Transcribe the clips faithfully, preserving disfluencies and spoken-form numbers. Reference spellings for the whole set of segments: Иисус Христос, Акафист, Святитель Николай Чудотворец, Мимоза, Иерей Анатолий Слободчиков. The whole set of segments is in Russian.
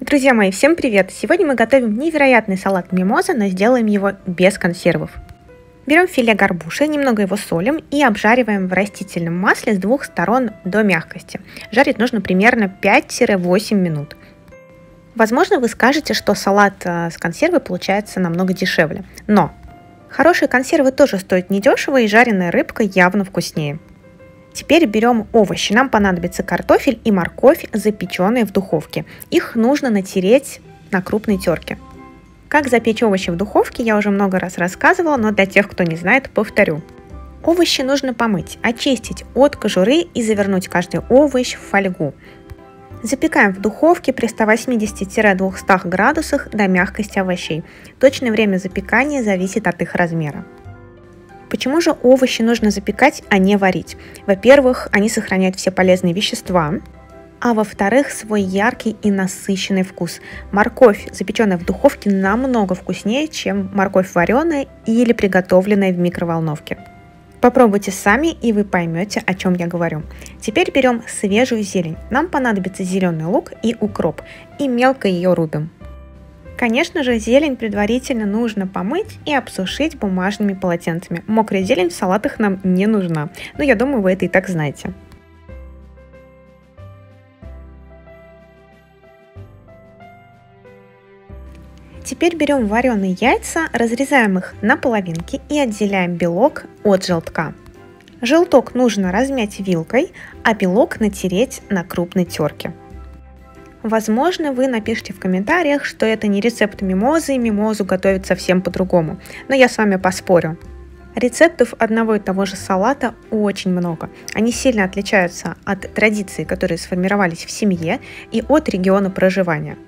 Друзья мои, всем привет! Сегодня мы готовим невероятный салат мимоза, но сделаем его без консервов. Берем филе горбуши, немного его солим и обжариваем в растительном масле с двух сторон до мягкости. Жарить нужно примерно пять-восемь минут. Возможно, вы скажете, что салат с консервой получается намного дешевле. Но хорошие консервы тоже стоят недешево, и жареная рыбка явно вкуснее. Теперь берем овощи. Нам понадобится картофель и морковь, запеченные в духовке. Их нужно натереть на крупной терке. Как запечь овощи в духовке, я уже много раз рассказывала, но для тех, кто не знает, повторю. Овощи нужно помыть, очистить от кожуры и завернуть каждый овощ в фольгу. Запекаем в духовке при ста восьмидесяти — двухстах градусах до мягкости овощей. Точное время запекания зависит от их размера. Почему же овощи нужно запекать, а не варить? Во-первых, они сохраняют все полезные вещества, а во-вторых, свой яркий и насыщенный вкус. Морковь, запеченная в духовке, намного вкуснее, чем морковь вареная или приготовленная в микроволновке. Попробуйте сами, и вы поймете, о чем я говорю. Теперь берем свежую зелень. Нам понадобится зеленый лук и укроп, и мелко ее рубим. Конечно же, зелень предварительно нужно помыть и обсушить бумажными полотенцами. Мокрая зелень в салатах нам не нужна, но я думаю, вы это и так знаете. Теперь берем вареные яйца, разрезаем их на половинки и отделяем белок от желтка. Желток нужно размять вилкой, а белок натереть на крупной терке. Возможно, вы напишите в комментариях, что это не рецепт мимозы, и мимозу готовят совсем по-другому. Но я с вами поспорю. Рецептов одного и того же салата очень много. Они сильно отличаются от традиций, которые сформировались в семье, и от региона проживания.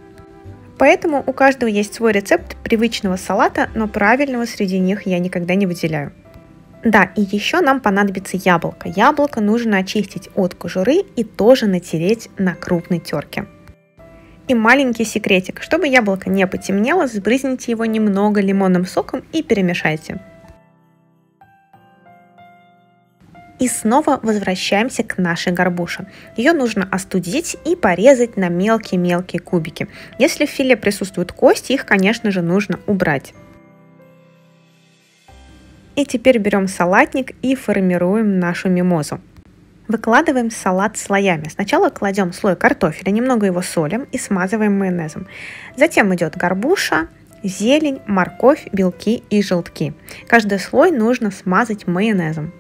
Поэтому у каждого есть свой рецепт привычного салата, но правильного среди них я никогда не выделяю. Да, и еще нам понадобится яблоко. Яблоко нужно очистить от кожуры и тоже натереть на крупной терке. И маленький секретик. Чтобы яблоко не потемнело, сбрызните его немного лимонным соком и перемешайте. И снова возвращаемся к нашей горбуше. Ее нужно остудить и порезать на мелкие-мелкие кубики. Если в филе присутствуют кости, их, конечно же, нужно убрать. И теперь берем салатник и формируем нашу мимозу. Выкладываем салат слоями. Сначала кладем слой картофеля, немного его солим и смазываем майонезом. Затем идет горбуша, зелень, морковь, белки и желтки. Каждый слой нужно смазать майонезом.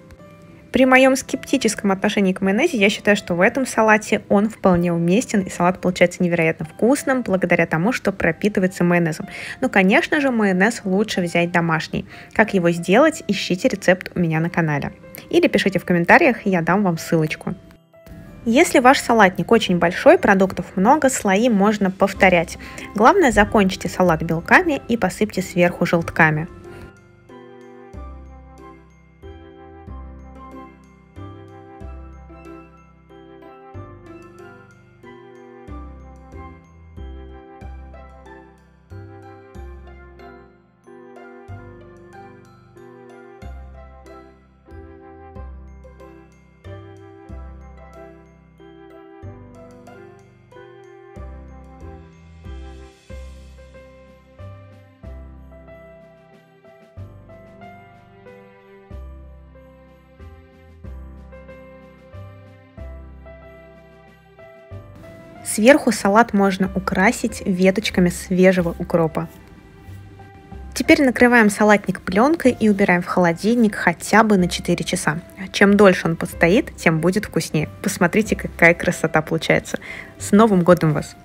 При моем скептическом отношении к майонезу я считаю, что в этом салате он вполне уместен, и салат получается невероятно вкусным благодаря тому, что пропитывается майонезом. Но, конечно же, майонез лучше взять домашний. Как его сделать, ищите рецепт у меня на канале. Или пишите в комментариях, я дам вам ссылочку. Если ваш салатник очень большой, продуктов много, слои можно повторять. Главное, закончите салат белками и посыпьте сверху желтками. Сверху салат можно украсить веточками свежего укропа. Теперь накрываем салатник пленкой и убираем в холодильник хотя бы на четыре часа. Чем дольше он постоит, тем будет вкуснее. Посмотрите, какая красота получается. С Новым годом вас!